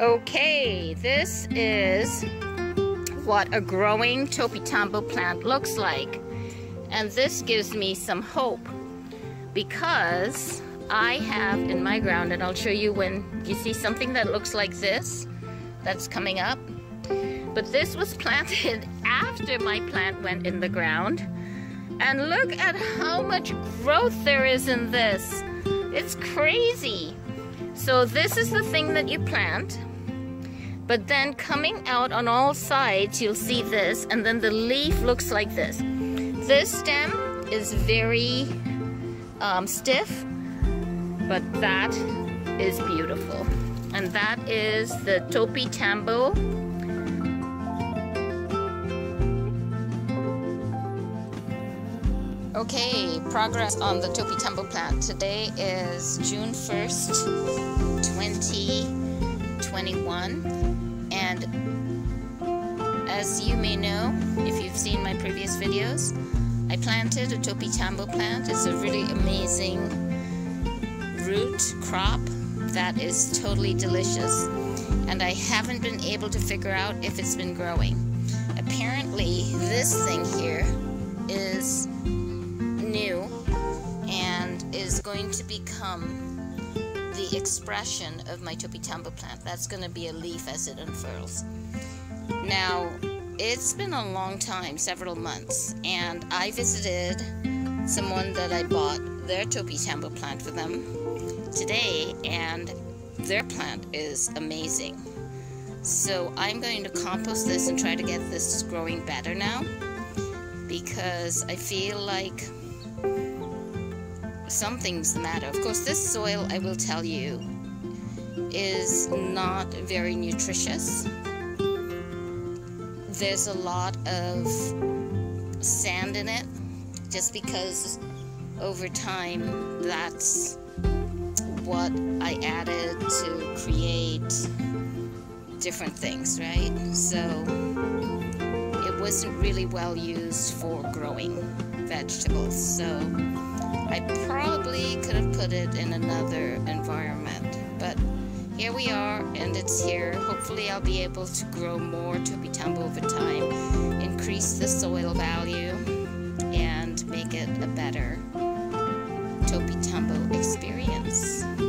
Okay, this is what a growing Topi Tambo plant looks like. And this gives me some hope because I have in my ground, and I'll show you when you see something that looks like this, that's coming up. But this was planted after my plant went in the ground. And look at how much growth there is in this. It's crazy. So this is the thing that you plant, but then coming out on all sides, you'll see this, and then the leaf looks like this. This stem is very stiff, but that is beautiful. And that is the Topi Tambo. Okay, progress on the Topi Tambo plant. Today is June 1st, 2021. And as you may know, if you've seen my previous videos, I planted a Topi Tambo plant. It's a really amazing root crop that is totally delicious. And I haven't been able to figure out if it's been growing. Apparently, this thing here is new and is going to become the expression of my Topi Tambo plant. That's going to be a leaf as it unfurls. Now, it's been a long time, several months, and I visited someone that I bought their Topi Tambo plant for them today, and their plant is amazing. So I'm going to compost this and try to get this growing better now, because I feel like something's the matter. Of course, this soil, I will tell you, is not very nutritious. There's a lot of sand in it, just because over time, that's what I added to create different things, right? So it wasn't really well used for growing vegetables. So I probably could have put it in another environment, but here we are, and it's here. Hopefully I'll be able to grow more Topi Tambo over time, increase the soil value, and make it a better Topi Tambo experience.